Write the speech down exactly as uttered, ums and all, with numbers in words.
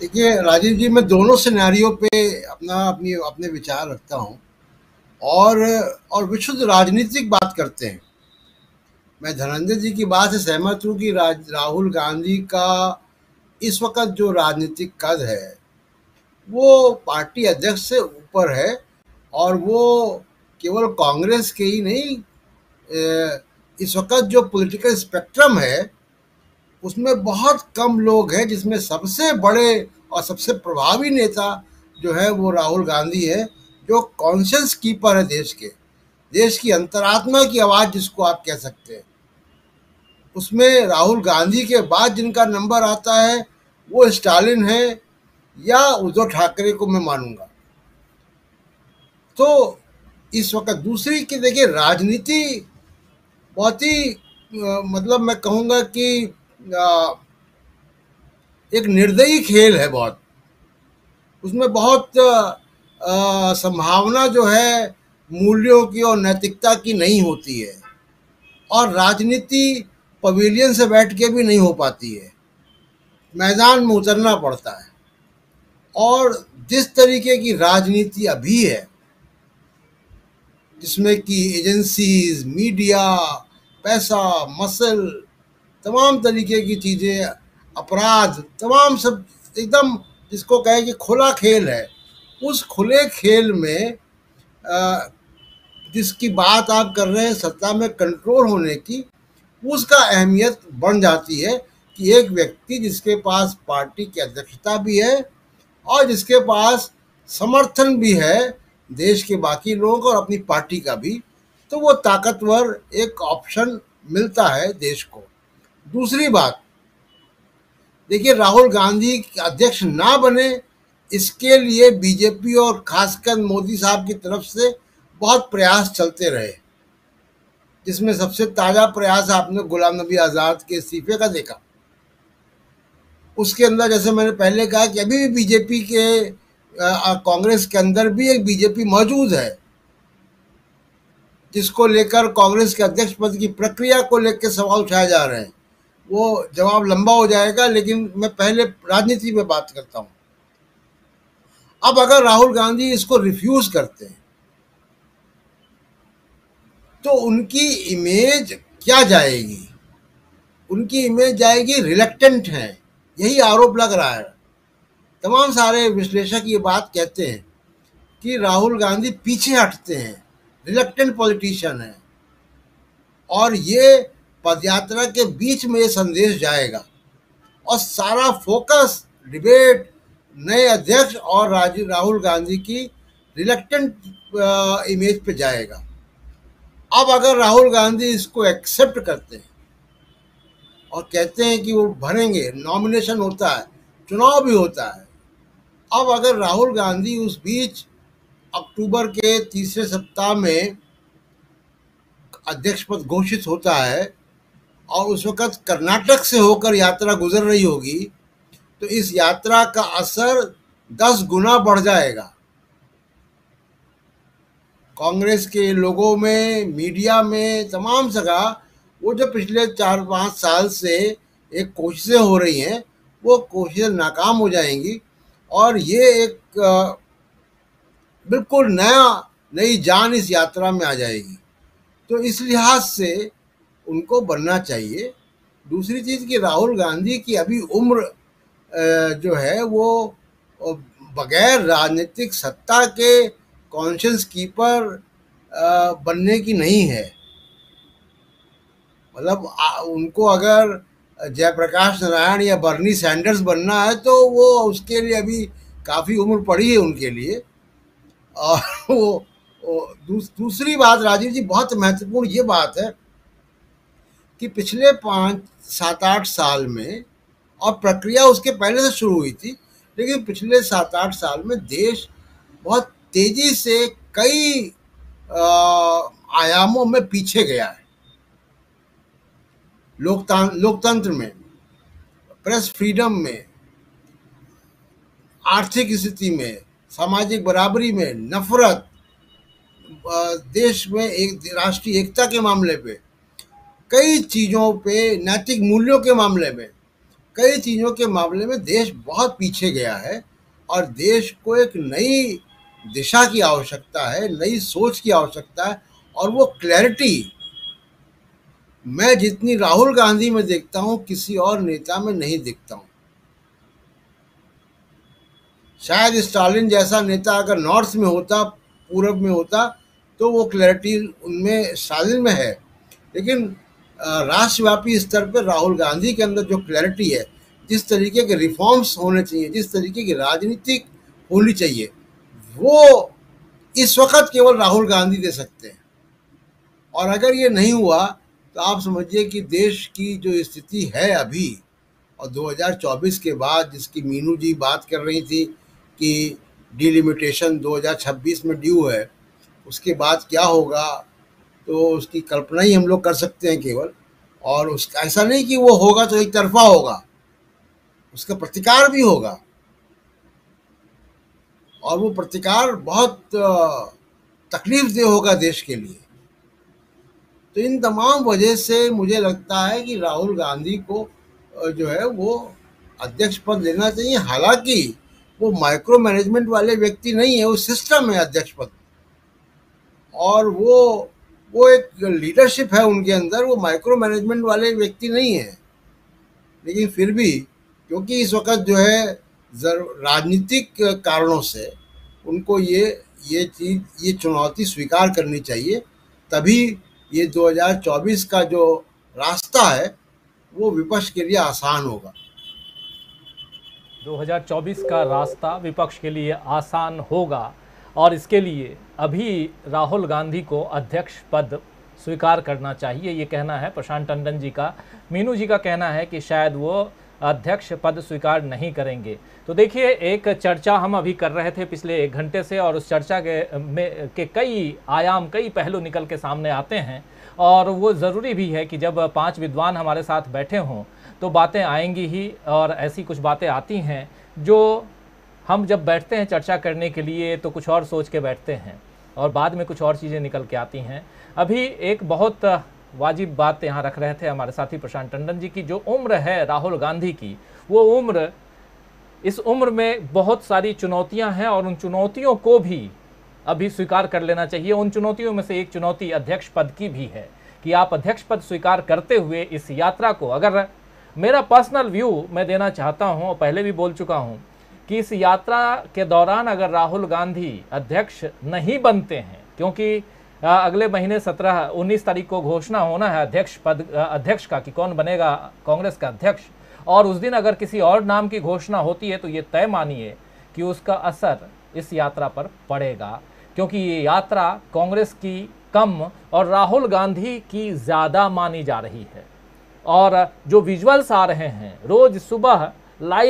देखिए राजीव जी, मैं दोनों सिनेरियो पे अपना अपनी अपने विचार रखता हूँ और और विशुद्ध राजनीतिक बात करते हैं। मैं धनंजय जी की बात से सहमत हूँ कि राज, राहुल गांधी का इस वक्त जो राजनीतिक कद है वो पार्टी अध्यक्ष से ऊपर है और वो केवल कांग्रेस के ही नहीं, इस वक्त जो पॉलिटिकल स्पेक्ट्रम है उसमें बहुत कम लोग हैं जिसमें सबसे बड़े और सबसे प्रभावी नेता जो है वो राहुल गांधी है, जो कॉन्शियस कीपर है देश के, देश की अंतरात्मा की आवाज़ जिसको आप कह सकते हैं। उसमें राहुल गांधी के बाद जिनका नंबर आता है वो स्टालिन है या उद्धव ठाकरे को मैं मानूंगा। तो इस वक्त दूसरी कि देखिए राजनीति बहुत ही मतलब मैं कहूँगा कि आ, एक निर्दयी खेल है बहुत, उसमें बहुत आ, संभावना जो है मूल्यों की और नैतिकता की नहीं होती है और राजनीति पवेलियन से बैठ के भी नहीं हो पाती है, मैदान में उतरना पड़ता है। और जिस तरीके की राजनीति अभी है जिसमें कि एजेंसीज, मीडिया, पैसा, मसल, तमाम तरीके की चीज़ें, अपराध, तमाम सब एकदम जिसको कहे कि खुला खेल है, उस खुले खेल में आ, जिसकी बात आप कर रहे हैं सत्ता में कंट्रोल होने की, उसका अहमियत बढ़ जाती है कि एक व्यक्ति जिसके पास पार्टी की अध्यक्षता भी है और जिसके पास समर्थन भी है देश के बाकी लोगों का और अपनी पार्टी का भी, तो वो ताकतवर एक ऑप्शन मिलता है देश को। दूसरी बात देखिए, राहुल गांधी अध्यक्ष ना बने इसके लिए बीजेपी और खासकर मोदी साहब की तरफ से बहुत प्रयास चलते रहे, जिसमें सबसे ताज़ा प्रयास आपने गुलाम नबी आजाद के इस्तीफे का देखा। उसके अंदर जैसे मैंने पहले कहा कि अभी भी बीजेपी के कांग्रेस के अंदर भी एक बीजेपी मौजूद है जिसको लेकर कांग्रेस के अध्यक्ष पद की प्रक्रिया को लेकर सवाल उठाए जा रहे हैं। वो जवाब लंबा हो जाएगा, लेकिन मैं पहले राजनीति में बात करता हूँ। अब अगर राहुल गांधी इसको रिफ्यूज़ करते हैं तो उनकी इमेज क्या जाएगी? उनकी इमेज जाएगी रिलेक्टेंट हैं, यही आरोप लग रहा है। तमाम सारे विश्लेषक ये बात कहते हैं कि राहुल गांधी पीछे हटते हैं, रिलेक्टेंट पॉलिटिशियन है, और ये पदयात्रा के बीच में ये संदेश जाएगा और सारा फोकस डिबेट नए अध्यक्ष और राजीव राहुल गांधी की रिलेक्टेंट इमेज पे जाएगा। अब अगर राहुल गांधी इसको एक्सेप्ट करते हैं और कहते हैं कि वो भरेंगे, नॉमिनेशन होता है, चुनाव भी होता है। अब अगर राहुल गांधी उस बीच अक्टूबर के तीसरे सप्ताह में अध्यक्ष पद घोषित होता है और उस वक़्त कर्नाटक से होकर यात्रा गुजर रही होगी, तो इस यात्रा का असर दस गुना बढ़ जाएगा। कांग्रेस के लोगों में, मीडिया में, तमाम जगह वो जो पिछले चार पाँच साल से एक कोशिशें हो रही हैं वो कोशिशें नाकाम हो जाएंगी और ये एक आ, बिल्कुल नया नई जान इस यात्रा में आ जाएगी। तो इस लिहाज से उनको बनना चाहिए। दूसरी चीज़ कि राहुल गांधी की अभी उम्र जो है वो बगैर राजनीतिक सत्ता के कॉन्शियस कीपर बनने की नहीं है। मतलब उनको अगर जयप्रकाश नारायण या बर्नी सैंडर्स बनना है तो वो उसके लिए अभी काफ़ी उम्र पड़ी है उनके लिए। और वो, वो दूस, दूसरी बात राजीव जी, बहुत महत्वपूर्ण ये बात है कि पिछले पाँच सात आठ साल में, और प्रक्रिया उसके पहले से शुरू हुई थी, लेकिन पिछले सात आठ साल में देश बहुत तेज़ी से कई आ, आयामों में पीछे गया है। लोकतां लोकतंत्र में, प्रेस फ्रीडम में, आर्थिक स्थिति में, सामाजिक बराबरी में, नफरत, देश में एक राष्ट्रीय एकता के मामले पे, कई चीज़ों पे, नैतिक मूल्यों के मामले में कई चीज़ों के मामले में देश बहुत पीछे गया है और देश को एक नई दिशा की आवश्यकता है, नई सोच की आवश्यकता है। और वो क्लैरिटी मैं जितनी राहुल गांधी में देखता हूँ किसी और नेता में नहीं देखता हूँ। शायद स्टालिन जैसा नेता अगर नॉर्थ में होता, पूरब में होता, तो वो क्लैरिटी उनमें स्टालिन में है, लेकिन राष्ट्रव्यापी स्तर पर राहुल गांधी के अंदर जो क्लैरिटी है, जिस तरीके के रिफॉर्म्स होने चाहिए, जिस तरीके की राजनीतिक होनी चाहिए, वो इस वक्त केवल राहुल गांधी दे सकते हैं। और अगर ये नहीं हुआ तो आप समझिए कि देश की जो स्थिति है अभी और दो हज़ार चौबीस के बाद, जिसकी मीनू जी बात कर रही थी कि डिलिमिटेशन दो हज़ार छब्बीस में ड्यू है, उसके बाद क्या होगा, तो उसकी कल्पना ही हम लोग कर सकते हैं केवल। और उसका ऐसा नहीं कि वो होगा तो एक तरफा होगा, उसका प्रतिकार भी होगा, और वो प्रतिकार बहुत तकलीफदेह होगा देश के लिए। तो इन तमाम वजह से मुझे लगता है कि राहुल गांधी को जो है वो अध्यक्ष पद लेना चाहिए। हालांकि वो माइक्रो मैनेजमेंट वाले व्यक्ति नहीं है, वो सिस्टम है अध्यक्ष पद, और वो वो एक लीडरशिप है उनके अंदर, वो माइक्रो मैनेजमेंट वाले व्यक्ति नहीं है। लेकिन फिर भी क्योंकि इस वक्त जो है राजनीतिक कारणों से उनको ये ये चीज़ ये चुनौती स्वीकार करनी चाहिए, तभी ये दो हज़ार चौबीस का जो रास्ता है वो विपक्ष के लिए आसान होगा। दो हज़ार चौबीस का रास्ता विपक्ष के लिए आसान होगा और इसके लिए अभी राहुल गांधी को अध्यक्ष पद स्वीकार करना चाहिए, ये कहना है प्रशांत टंडन जी का। मीनू जी का कहना है कि शायद वो अध्यक्ष पद स्वीकार नहीं करेंगे। तो देखिए, एक चर्चा हम अभी कर रहे थे पिछले एक घंटे से, और उस चर्चा के में के कई आयाम, कई पहलू निकल के सामने आते हैं, और वो ज़रूरी भी है कि जब पांच विद्वान हमारे साथ बैठे हों तो बातें आएंगी ही। और ऐसी कुछ बातें आती हैं जो हम जब बैठते हैं चर्चा करने के लिए तो कुछ और सोच के बैठते हैं और बाद में कुछ और चीज़ें निकल के आती हैं। अभी एक बहुत वाजिब बात यहाँ रख रहे थे हमारे साथी प्रशांत टंडन जी की, जो उम्र है राहुल गांधी की, वो उम्र, इस उम्र में बहुत सारी चुनौतियाँ हैं और उन चुनौतियों को भी अभी स्वीकार कर लेना चाहिए। उन चुनौतियों में से एक चुनौती अध्यक्ष पद की भी है कि आप अध्यक्ष पद स्वीकार करते हुए इस यात्रा को, अगर मेरा पर्सनल व्यू मैं देना चाहता हूँ, पहले भी बोल चुका हूँ कि इस यात्रा के दौरान अगर राहुल गांधी अध्यक्ष नहीं बनते हैं, क्योंकि अगले महीने सत्रह उन्नीस तारीख को घोषणा होना है अध्यक्ष पद अध्यक्ष का कि कौन बनेगा कांग्रेस का अध्यक्ष, और उस दिन अगर किसी और नाम की घोषणा होती है तो ये तय मानिए कि उसका असर इस यात्रा पर पड़ेगा, क्योंकि ये यात्रा कांग्रेस की कम और राहुल गांधी की ज़्यादा मानी जा रही है। और जो विजुअल्स आ रहे हैं रोज़ सुबह लाइव